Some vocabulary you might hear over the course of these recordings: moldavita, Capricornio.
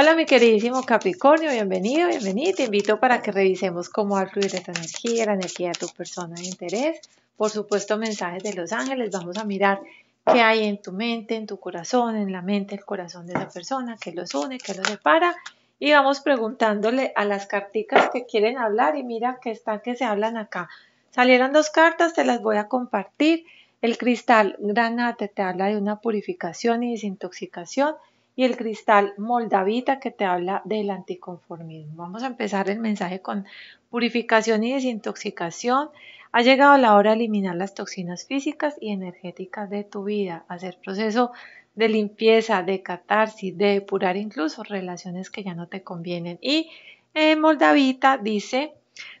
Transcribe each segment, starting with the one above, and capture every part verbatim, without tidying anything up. Hola mi queridísimo Capricornio, bienvenido, bienvenido. Te invito para que revisemos cómo va a fluir esta energía, la energía de tu persona de interés. Por supuesto, mensajes de los ángeles. Vamos a mirar qué hay en tu mente, en tu corazón, en la mente, el corazón de esa persona, qué los une, qué los separa. Y vamos preguntándole a las carticas que quieren hablar y mira que están que se hablan acá. Salieron dos cartas, te las voy a compartir. El cristal granate te habla de una purificación y desintoxicación y el cristal moldavita que te habla del anticonformismo. Vamos a empezar el mensaje con purificación y desintoxicación. Ha llegado la hora de eliminar las toxinas físicas y energéticas de tu vida, hacer proceso de limpieza, de catarsis, de depurar incluso relaciones que ya no te convienen. Y eh, moldavita dice,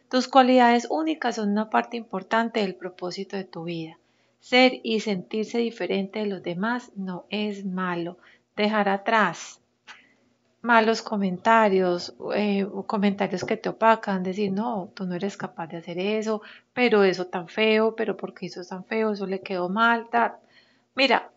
tus cualidades únicas son una parte importante del propósito de tu vida. Ser y sentirse diferente de los demás no es malo. Dejar atrás malos comentarios, eh, comentarios que te opacan, decir no, tú no eres capaz de hacer eso, pero eso tan feo, pero porque eso es tan feo, eso le quedó mal. Da. Mira,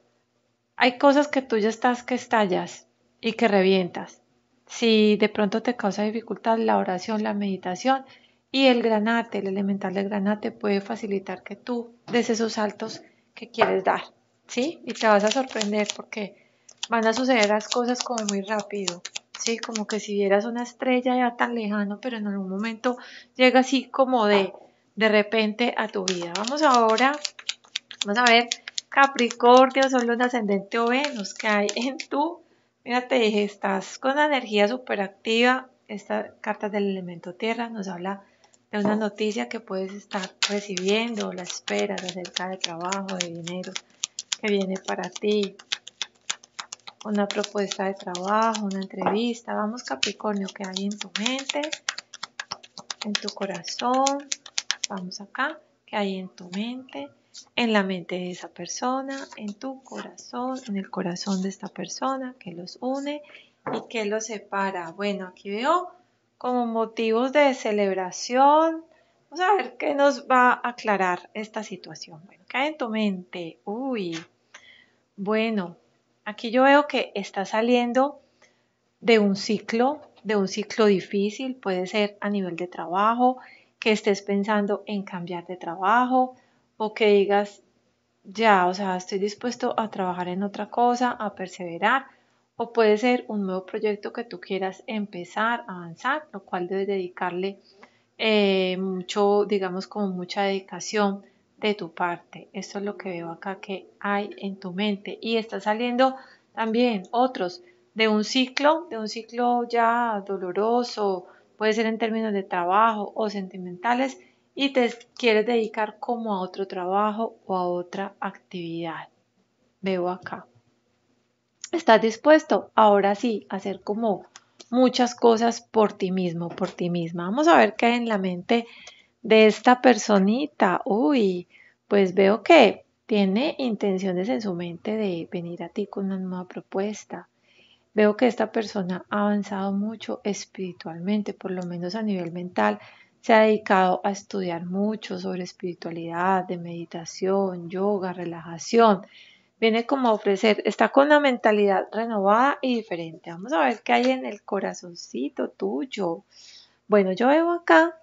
hay cosas que tú ya estás que estallas y que revientas. Si de pronto te causa dificultad la oración, la meditación y el granate, el elemental del granate puede facilitar que tú des esos saltos que quieres dar, ¿sí? Y te vas a sorprender porque van a suceder las cosas como muy rápido, ¿sí? Como que si vieras una estrella ya tan lejano, pero en algún momento llega así como de, de repente a tu vida. Vamos ahora, vamos a ver, Capricornio, Sol, ascendente o Venus, que hay en tu, mira, te dije, estás con una energía súper activa. Esta carta del elemento tierra nos habla de una noticia que puedes estar recibiendo, la esperas acerca de trabajo, de dinero que viene para ti, una propuesta de trabajo, una entrevista. Vamos Capricornio, que hay en tu mente, en tu corazón, vamos acá, que hay en tu mente, en la mente de esa persona, en tu corazón, en el corazón de esta persona, que los une y que los separa. Bueno, aquí veo como motivos de celebración. Vamos a ver qué nos va a aclarar esta situación. Bueno, ¿qué hay en tu mente? Uy, bueno, aquí yo veo que está saliendo de un ciclo, de un ciclo difícil. Puede ser a nivel de trabajo, que estés pensando en cambiar de trabajo o que digas, ya, o sea, estoy dispuesto a trabajar en otra cosa, a perseverar. O puede ser un nuevo proyecto que tú quieras empezar, avanzar, lo cual debes dedicarle eh, mucho, digamos, como mucha dedicación de tu parte. Esto es lo que veo acá que hay en tu mente. Y está saliendo también otros de un ciclo, de un ciclo ya doloroso, puede ser en términos de trabajo o sentimentales, y te quieres dedicar como a otro trabajo o a otra actividad. Veo acá. Estás dispuesto ahora sí a hacer como muchas cosas por ti mismo, por ti misma. Vamos a ver qué hay en la mente de esta personita. Uy, pues veo que tiene intenciones en su mente de venir a ti con una nueva propuesta. Veo que esta persona ha avanzado mucho espiritualmente, por lo menos a nivel mental. Se ha dedicado a estudiar mucho sobre espiritualidad, de meditación, yoga, relajación. Viene como a ofrecer, está con una mentalidad renovada y diferente. Vamos a ver qué hay en el corazoncito tuyo. Bueno, yo veo acá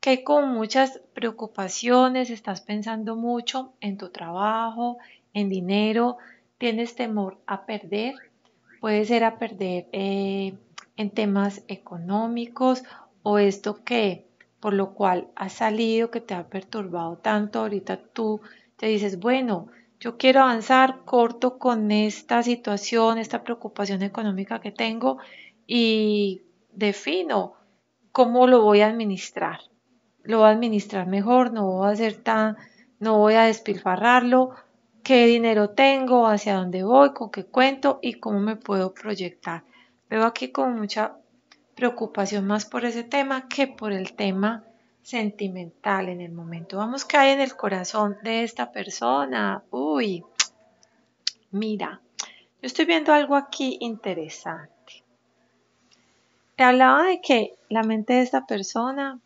que hay como muchas preocupaciones, estás pensando mucho en tu trabajo, en dinero, tienes temor a perder, puede ser a perder eh, en temas económicos o esto que, por lo cual has salido, que te ha perturbado tanto. Ahorita tú te dices, bueno, yo quiero avanzar, corto con esta situación, esta preocupación económica que tengo y defino cómo lo voy a administrar. Lo voy a administrar mejor, no voy a hacer tan, no voy a despilfarrarlo, qué dinero tengo, hacia dónde voy, con qué cuento y cómo me puedo proyectar. Veo aquí con mucha preocupación más por ese tema que por el tema sentimental en el momento. Vamos, que hay en el corazón de esta persona. Uy, mira, yo estoy viendo algo aquí interesante. Te hablaba de que la mente de esta persona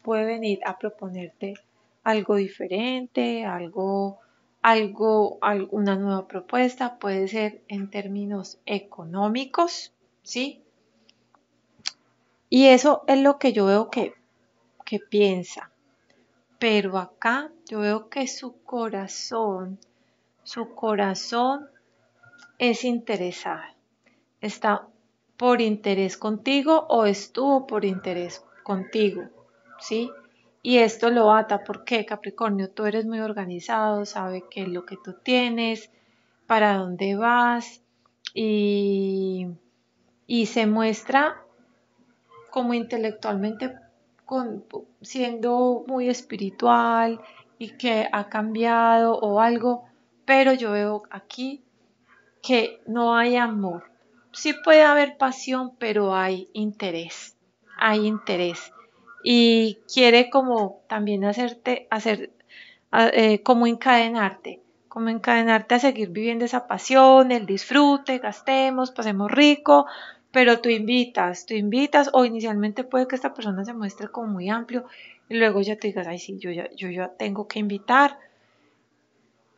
puede venir a proponerte algo diferente, algo, algo, alguna nueva propuesta. Puede ser en términos económicos, ¿sí? Y eso es lo que yo veo que, que piensa. Pero acá yo veo que su corazón, su corazón es interesado. Está por interés contigo o estuvo por interés contigo, ¿sí? Y esto lo ata. ¿Por qué, Capricornio? Tú eres muy organizado, sabe qué es lo que tú tienes, para dónde vas y, y se muestra como intelectualmente con, siendo muy espiritual y que ha cambiado o algo, pero yo veo aquí que no hay amor. Sí puede haber pasión, pero hay interés, hay interés. Y quiere como también hacerte, hacer, eh, como encadenarte, como encadenarte a seguir viviendo esa pasión, el disfrute, gastemos, pasemos rico, pero tú invitas, tú invitas, o inicialmente puede que esta persona se muestre como muy amplio, y luego ya te digas, ay sí, yo ya, yo ya tengo que invitar.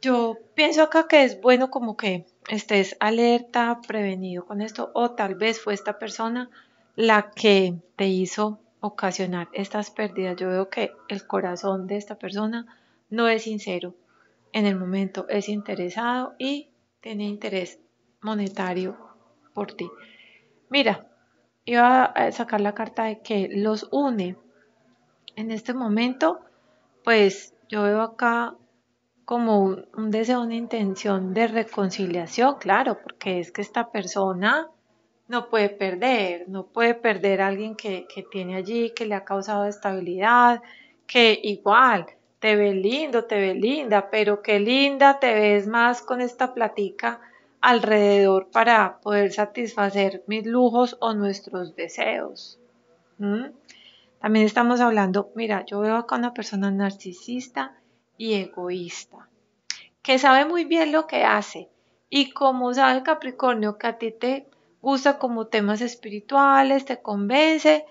Yo pienso acá que es bueno como que estés alerta, prevenido con esto, o tal vez fue esta persona la que te hizo ocasionar estas pérdidas. Yo veo que el corazón de esta persona no es sincero en el momento, es interesado y tiene interés monetario por ti. Mira, iba a sacar la carta de que los une. En este momento, pues yo veo acá como un, un deseo, una intención de reconciliación, claro, porque es que esta persona no puede perder, no puede perder a alguien que, que tiene allí, que le ha causado estabilidad, que igual te ve lindo, te ve linda, pero qué linda te ves más con esta platica alrededor para poder satisfacer mis lujos o nuestros deseos. ¿Mm? También estamos hablando, mira, yo veo acá una persona narcisista y egoísta, que sabe muy bien lo que hace, y como sabe el Capricornio que a ti te gusta como temas espirituales, te convence,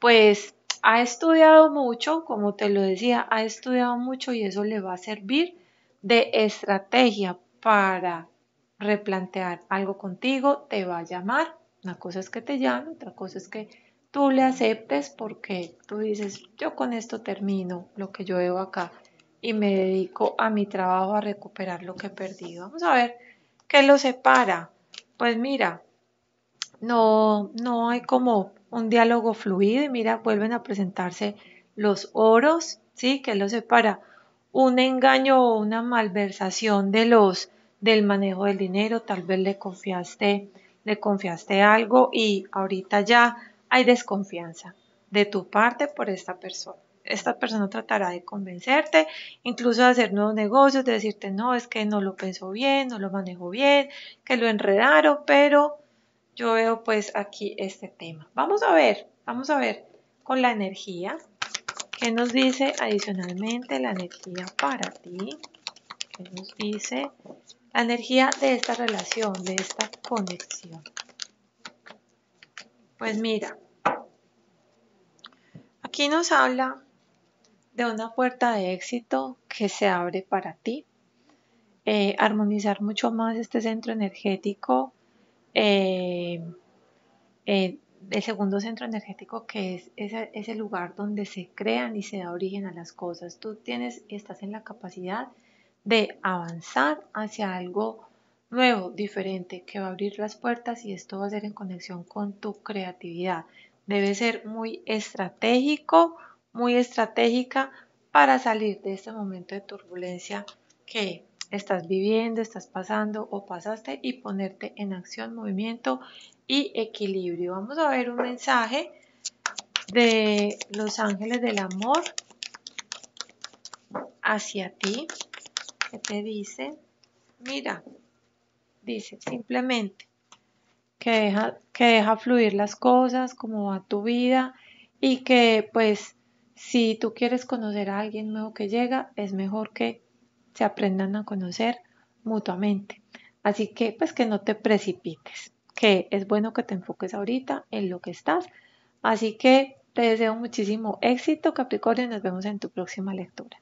pues ha estudiado mucho, como te lo decía, ha estudiado mucho y eso le va a servir de estrategia para replantear algo contigo, te va a llamar, una cosa es que te llame, otra cosa es que tú le aceptes porque tú dices, yo con esto termino lo que yo veo acá y me dedico a mi trabajo, a recuperar lo que he perdido. Vamos a ver qué lo separa. Pues mira, no, no hay como un diálogo fluido y mira, vuelven a presentarse los oros, ¿sí? ¿Qué lo separa? Un engaño o una malversación de los, del manejo del dinero. Tal vez le confiaste, le confiaste algo y ahorita ya hay desconfianza de tu parte por esta persona. Esta persona tratará de convencerte, incluso de hacer nuevos negocios, de decirte, no, es que no lo pensó bien, no lo manejó bien, que lo enredaron, pero yo veo pues aquí este tema. Vamos a ver, vamos a ver con la energía, ¿qué nos dice adicionalmente la energía para ti? ¿Qué nos dice la energía de esta relación, de esta conexión? Pues mira, aquí nos habla de una puerta de éxito que se abre para ti, eh, armonizar mucho más este centro energético, eh, eh, el segundo centro energético que es ese, ese lugar donde se crean y se da origen a las cosas. Tú tienes, estás en la capacidad de avanzar hacia algo nuevo, diferente, que va a abrir las puertas y esto va a ser en conexión con tu creatividad. Debe ser muy estratégico, muy estratégica para salir de este momento de turbulencia que estás viviendo, estás pasando o pasaste y ponerte en acción, movimiento y equilibrio. Vamos a ver un mensaje de los ángeles del amor hacia ti que te dice, mira, dice simplemente que deja, que deja fluir las cosas, cómo va tu vida y que pues si tú quieres conocer a alguien nuevo que llega, es mejor que se aprendan a conocer mutuamente. Así que pues que no te precipites, que es bueno que te enfoques ahorita en lo que estás. Así que te deseo muchísimo éxito, Capricornio, y nos vemos en tu próxima lectura.